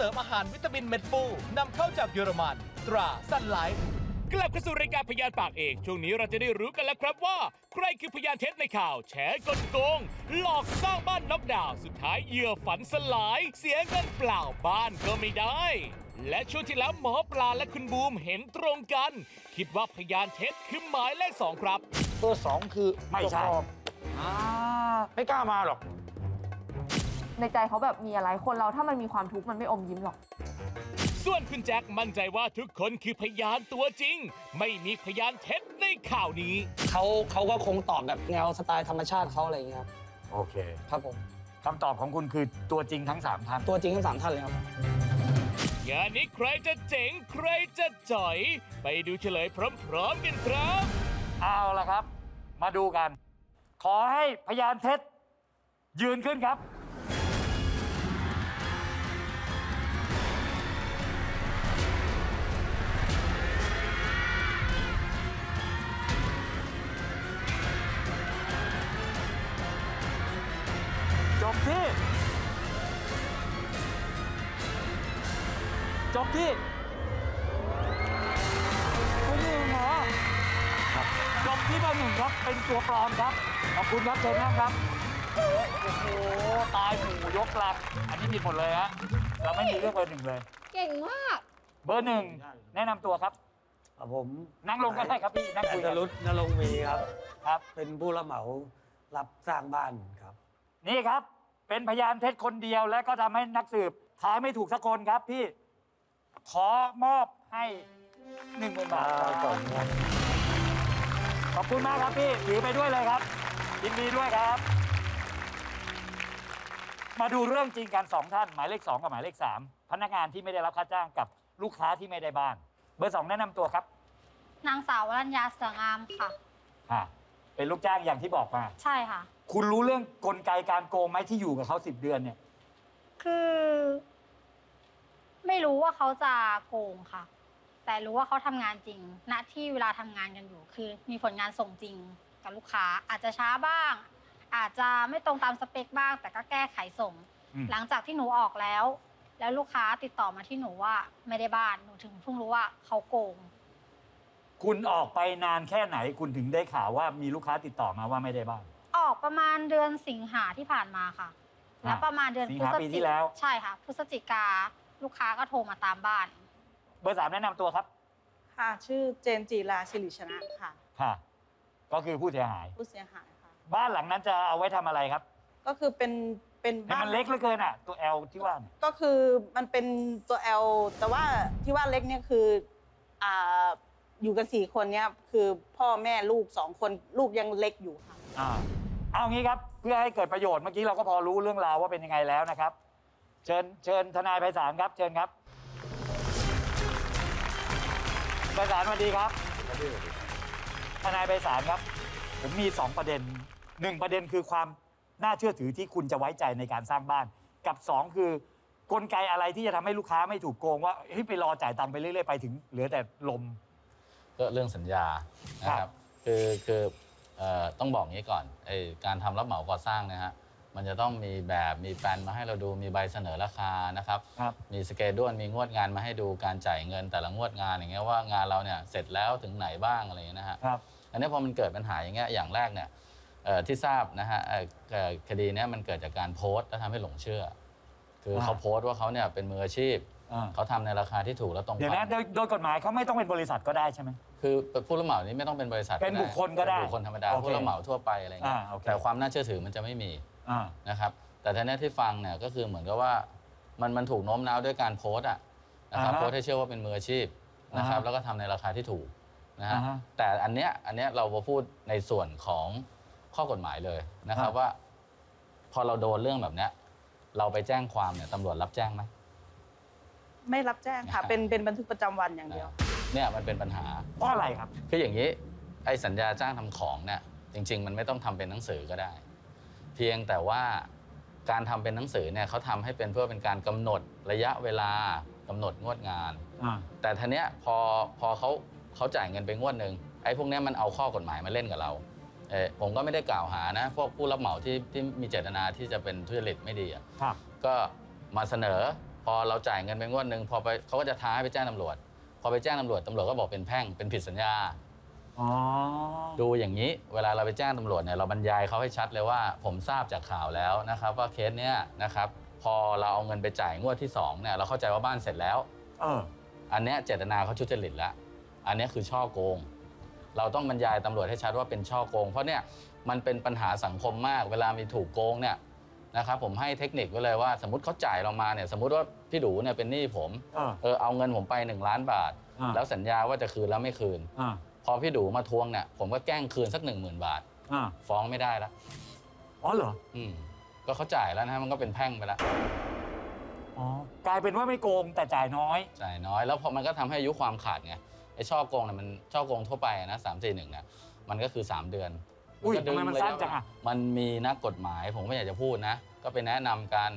เสริมอาหารวิตามินเม็ดฟูนำเข้าจากเยอรมันตราซันไลฟ์กลับเข้าสู่รายการพยานปากเอกช่วงนี้เราจะได้รู้กันแล้วครับว่าใครคือพยานเท็จในข่าวแฉกลโกงหลอกสร้างบ้านน็อกดาวน์สุดท้ายเหยื่อฝันสลายเสียเงินเปล่าบ้านก็ไม่ได้และช่วงที่แล้วหมอปลาและคุณบูมเห็นตรงกันคิดว่าพยานเท็จคือหมายเลข2ครับตัว2คือไม่ใช่ไม่กล้ามาหรอกในใจเขาแบบมีอะไรคนเราถ้ามันมีความทุกข์มันไม่อมยิ้มหรอกส่วนคุณแจ็คมั่นใจว่าทุกคนคือพยานตัวจริงไม่มีพยานเท็จในข่าวนี้เขาก็คงตอบแบบแนวสไตล์ธรรมชาติเขาอะไรอย่างเงี้ยครับโอเคครับผมคำตอบของคุณคือตัวจริงทั้ง3ท่านตัวจริงทั้ง3ท่านเลยครับงานนี้ใครจะเจ๋งใครจะจ่อยไปดูเฉลยพร้อมๆกันครับเอาล่ะครับมาดูกันขอให้พยานเท็จยืนขึ้นครับจบที่ตัวหนึ่งเหรอจบที่ตัวหนึ่งครับเป็นตัวปลอมครับขอบคุณครับเชิญนะครับโอ้โหตายหมูยกลักอันนี้ผิดหมดเลยฮะเราไม่มีเรื่องเบอร์หนึ่งเลยเก่งมากเบอร์หนึ่งแนะนำตัวครับผมนั่งลงก็ได้ครับพี่นั่งคุยกันรุตนรงค์มีครับครับเป็นผู้รับเหมารับสร้างบ้านครับนี่ครับเป็นพยานเท็จคนเดียวและก็ทำให้นักสืบทายไม่ถูกสักคนครับพี่ขอมอบให้10,000 บาทขอบคุณมากครับพี่ถือไปด้วยเลยครับยินดีด้วยครับมาดูเรื่องจริงกัน2ท่านหมายเลข2กับหมายเลข3พนักงานที่ไม่ได้รับค่าจ้างกับลูกค้าที่ไม่ได้บ้านเบอร์2แนะนำตัวครับนางสาววรัญญาเสืองามค่ะเป็นลูกจ้างอย่างที่บอกมาใช่ค่ะคุณรู้เรื่องกลไกการโกงไหมที่อยู่กับเขา10 เดือนเนี่ยคือไม่รู้ว่าเขาจะโกงค่ะแต่รู้ว่าเขาทำงานจริงณที่เวลาทำงานกันอยู่คือมีผลงานส่งจริงกับลูกค้าอาจจะช้าบ้างอาจจะไม่ตรงตามสเปคบ้างแต่ก็แก้ไขส่งหลังจากที่หนูออกแล้วลูกค้าติดต่อมาที่หนูว่าไม่ได้บ้านหนูถึงเพิ่งรู้ว่าเขาโกงคุณออกไปนานแค่ไหนคุณถึงได้ข่าวว่ามีลูกค้าติดต่อมาว่าไม่ได้บ้านออกประมาณเดือนสิงหาที่ผ่านมาค่ะและประมาณเดือนพฤศจิกาปีที่แล้วใช่ค่ะพฤศจิกาลูกค้าก็โทรมาตามบ้านเบอร์3แนะนำตัวครับค่ะชื่อเจนจีราศิริชนะค่ะค่ะก็คือผู้เสียหายค่ะบ้านหลังนั้นจะเอาไว้ทำอะไรครับก็คือเป็นบ้านมันเล็กเหลือเกินอ่ะตัว L ที่ว่าก็คือมันเป็นตัว L แต่ว่าที่ว่าเล็กเนี่ยคืออยู่กัน4 คนเนี่ยคือพ่อแม่ลูก2 คนลูกยังเล็กอยู่ค่ะเอางี้ครับเพื่อให้เกิดประโยชน์เมื่อกี้เราก็พอรู้เรื่องราวว่าเป็นยังไงแล้วนะครับเชิญทนายไพศาลครับเชิญครับไพศาลสวัสดีครับทนายไพศาลครับผมมี2 ประเด็น1 ประเด็นคือความน่าเชื่อถือที่คุณจะไว้ใจในการสร้างบ้านกับ2คือกลไกอะไรที่จะทำให้ลูกค้าไม่ถูกโกงว่าเฮ้ยไปรอจ่ายตังค์ไปเรื่อยๆไปถึงเหลือแต่ลมก็เรื่องสัญญานะครับคือต้องบอกงี้ก่อนการทำรับเหมาก่อสร้างนะฮะมันจะต้องมีแบบมีแปลนมาให้เราดูมีใบเสนอราคานะครับมีสเกดูลมีงวดงานมาให้ดูการจ่ายเงินแต่ละงวดงานอย่างเงี้ยว่างานเราเนี่ยเสร็จแล้วถึงไหนบ้างอะไรอย่างเงี้ยนะฮะอันนี้พอมันเกิดปัญหาอย่างเงี้ยอย่างแรกเนี่ยที่ทราบนะฮะคดีนี้มันเกิดจากการโพสต์แล้วทำให้หลงเชื่อคือเขาโพสต์ว่าเขาเนี่ยเป็นมืออาชีพเขาทำในราคาที่ถูกแล้วตรงเดี๋ยวนะโดยกฎหมายเขาไม่ต้องเป็นบริษัทก็ได้ใช่ไหมคือผู้รับเหมานี้ไม่ต้องเป็นบริษัทเป็นบุคคลก็ได้บุคคลธรรมดาผู้รับเหมาทั่วไปอะไรเงี้ยแต่ความน่าเชื่อถือมันจะไม่มีนะครับแต่ท่านที่ฟังเนี่ยก็คือเหมือนกับว่ามันถูกโน้มน้าวด้วยการโพสต์นะครับโพสต์ให้เชื่อว่าเป็นมืออาชีพนะครับแล้วก็ทำในราคาที่ถูกนะฮะแต่อันเนี้ยเราพูดในส่วนของข้อกฎหมายเลยนะครับว่าพอเราโดนเรื่องแบบเนี้ยเราไปแจ้งความเนี่ยตำรวจรับแจ้งไหมไม่รับแจ้งค่ะเป็นบันทึกประจำวันอย่างเดียวเนี่ยมันเป็นปัญหาเพราะอะไรครับคืออย่างนี้ไอ้สัญญาจ้างทำของเนี่ยจริงๆมันไม่ต้องทำเป็นหนังสือก็ได้เพียงแต่ว่าการทำเป็นหนังสือเนี่ยเขาทำให้เป็นเพื่อเป็นการกำหนดระยะเวลากำหนดงวดงานแต่ทีเนี้ยพอเขาจ่ายเงินไปงวดหนึ่งไอ้พวกนี้มันเอาข้อกฎหมายมาเล่นกับเราผมก็ไม่ได้กล่าวหานะพวกผู้รับเหมาที่มีเจตนาที่จะเป็นทุจริตไม่ดีก็มาเสนอพ อเราจ่ายเงินไปงวดหนึ่งพอไปเขาก็จะท้าให้ไปแจ้งตำรวจพอไปแจ้งตำรวจตำรวจก็บอกเป็นแพ่งเป็นผิดสัญญาดูอย่างนี้เวลาเราไปแจ้งตำรวจเนี่ยเราบรรยายเขาให้ชัดเลยว่าผมทราบจากข่าวแล้วนะครับว่าเคสเนี้ยนะครับพอเราเอาเงินไปจ่ายงวดที่2เนี่ยเราเข้าใจว่าบ้านเสร็จแล้วอันเนี้ยเจตนาเขาทุจริตแล้วอันนี้คือช่อโกงเราต้องบรรยายตำรวจให้ชัดว่าเป็นช่อโกงเพราะเนี่ยมันเป็นปัญหาสังคมมากเวลามีถูกโกงเนี่ยนะครับผมให้เทคนิคไว้เลยว่าสมมติเขาจ่ายเรามาเนี่ยสมมติว่าพี่ดูเนี่ยเป็นหนี้ผมเอาเงินผมไป1 ล้านบาทแล้วสัญญาว่าจะคืนแล้วไม่คืนพอพี่ดูมาทวงเนี่ยผมก็แกล้งคืนสัก10,000 บาทฟ้องไม่ได้ละอ๋อเหรอก็เขาจ่ายแล้วนะมันก็เป็นแพ่งไปแล้วอ๋อกลายเป็นว่าไม่โกงแต่จ่ายน้อยแล้วพอมันก็ทำให้อายุความขาดไงไอ้ช่อโกงเนี่ยมันช่อโกงทั่วไปนะ341เนี่ยมันก็คือ3 เดือนอุ้ยทำไมมันสั้นจังอ่ะมันมีนักกฎหมายผมไม่อยากจะพูดนะก็ไปแนะนำกัน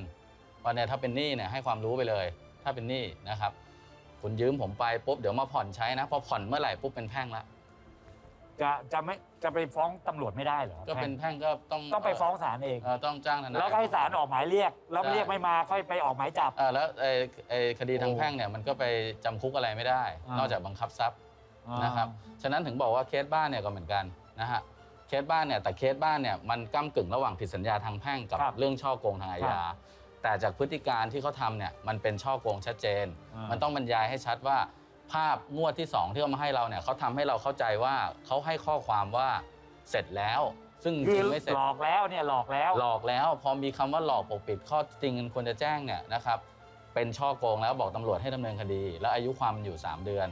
ว่าเนี่ยถ้าเป็นหนี้เนี่ยให้ความรู้ไปเลยถ้าเป็นหนี้นะครับคุณยืมผมไปปุ๊บเดี๋ยวมาผ่อนใช้นะพอผ่อนเมื่อไหร่ปุ๊บเป็นแพ่งละจะไปฟ้องตำรวจไม่ได้เหรอก็เป็นแพ่งก็ต้องไปฟ้องศาลเองต้องจ้างทนายแล้วให้ศาลออกหมายเรียกแล้วเรียกไม่มาค่อยไปออกหมายจับแล้วไอ้คดีทางแพ่งเนี่ยมันก็ไปจำคุกอะไรไม่ได้นอกจากบังคับทรัพย์นะครับฉะนั้นถึงบอกว่าเคสบ้านเนี่ยก็เหมือนกันนะฮะเคสบ้านเนี่ยแต่เคสบ้านเนี่ยมันก้ำกึ่งระหว่างผิดสัญญาทางแพ่งกับเรื่องช่อโกงทางอาญาแต่จากพฤติการที่เขาทำเนี่ยมันเป็นช่อโกงชัดเจนมันต้องบรรยายให้ชัดว่าภาพงวดที่2ที่เขามาให้เราเนี่ยเขาทำให้เราเข้าใจว่าเขาให้ข้อความว่าเสร็จแล้วซึ่งจริงไม่เสร็จหลอกแล้วเนี่ยหลอกแล้วพอมีคำว่าหลอกปกปิดข้อจริงควรจะแจ้งเนี่ยนะครับเป็นช่อโกงแล้วบอกตำรวจให้ดำเนินคดีแล้วอายุความมันอยู่3 เดือน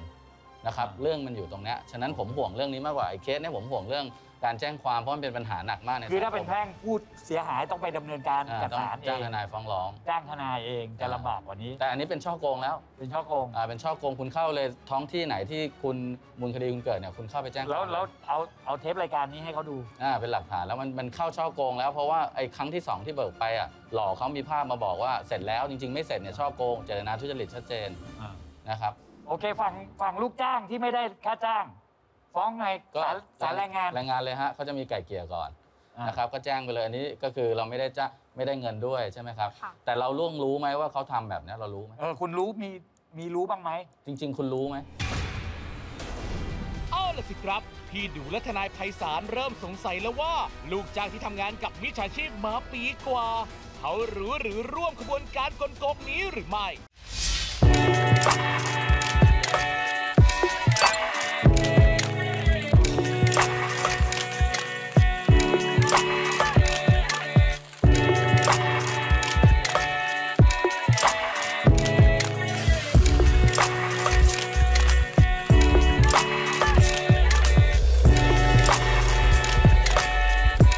นะครับเรื่องมันอยู่ตรงนี้ฉะนั้นผมห่วงเรื่องนี้มากกว่าไอ้เคสเนี่ยผมห่วงเรื่องการแจ้งความเพราะมันเป็นปัญหาหนักมากคือถ้าเป็นแพ่งพูดเสียหายต้องไปดำเนินการกับศาลเองจ้างทนายฟ้องร้องจ้างทนายเองจะลำบากกว่านี้แต่อันนี้เป็นช่อโกงแล้วเป็นช่อโกงเป็นช่อโกงคุณเข้าเลยท้องที่ไหนที่คุณมูลคดีคุณเกิดเนี่ยคุณเข้าไปแจ้งแล้วเอาเทปรายการนี้ให้เขาดูเป็นหลักฐานแล้วมันเข้าช่อโกงแล้วเพราะว่าไอ้ครั้งที่2ที่เบิกไปหลอกเขามีภาพมาบอกว่าเสร็จแล้วจริงๆไม่เสร็จเนี่ยช่อโกงเจตนาทุจริตชัดเจนนะครับโอเคฝั่งลูกจ้างที่ไม่ได้ค่าจ้างฟ้องในศาลแรงงานเลยฮะเขาจะมีไก่เกลี่ยก่อนนะครับก็แจ้งไปเลยอันนี้ก็คือเราไม่ได้จ้างไม่ได้เงินด้วยใช่ไหมครับแต่เราล่วงรู้ไหมว่าเขาทำแบบนี้เรารู้ไหมคุณรู้มีรู้บ้างไหมจริงๆคุณรู้ไหมเอาล่ะสิครับพี่ดูและทนายไพศาลเริ่มสงสัยแล้วว่าลูกจ้างที่ทำงานกับมิจฉาชีพมาปีกว่าเขารู้หรือร่วมขบวนการกลโกงนี้หรือไม่